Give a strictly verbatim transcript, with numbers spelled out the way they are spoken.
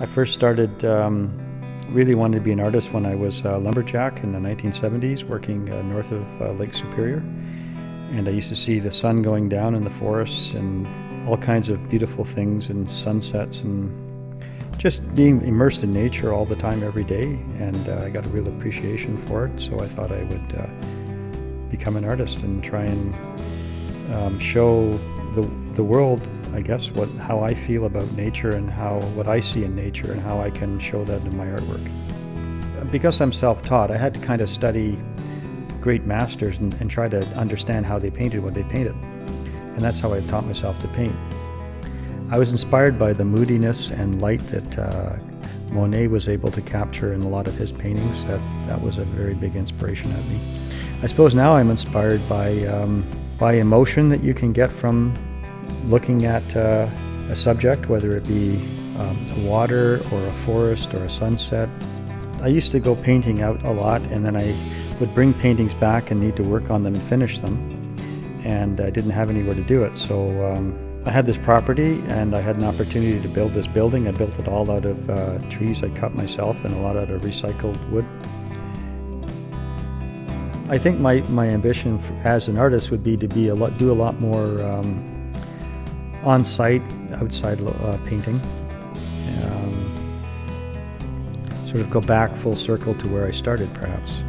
I first started, um, really wanted to be an artist when I was a lumberjack in the nineteen seventies, working uh, north of uh, Lake Superior. And I used to see the sun going down in the forests and all kinds of beautiful things and sunsets and just being immersed in nature all the time, every day. And uh, I got a real appreciation for it, so I thought I would uh, become an artist and try and um, show the, the world, I guess, what how I feel about nature and how what I see in nature and how I can show that in my artwork. Because I'm self-taught, I had to kind of study great masters and, and try to understand how they painted what they painted. And that's how I taught myself to paint. I was inspired by the moodiness and light that uh, Monet was able to capture in a lot of his paintings. That, that was a very big inspiration at me. I suppose now I'm inspired by, um, by emotion that you can get from looking at uh, a subject, whether it be um, water or a forest or a sunset. I used to go painting out a lot, and then I would bring paintings back and need to work on them and finish them, and I didn't have anywhere to do it. So um, I had this property and I had an opportunity to build this building. I built it all out of uh, trees I cut myself and a lot out of recycled wood. I think my, my ambition for, as an artist would be to be a lot, do a lot more um, on-site, outside uh, painting. Um, sort of go back full circle to where I started, perhaps.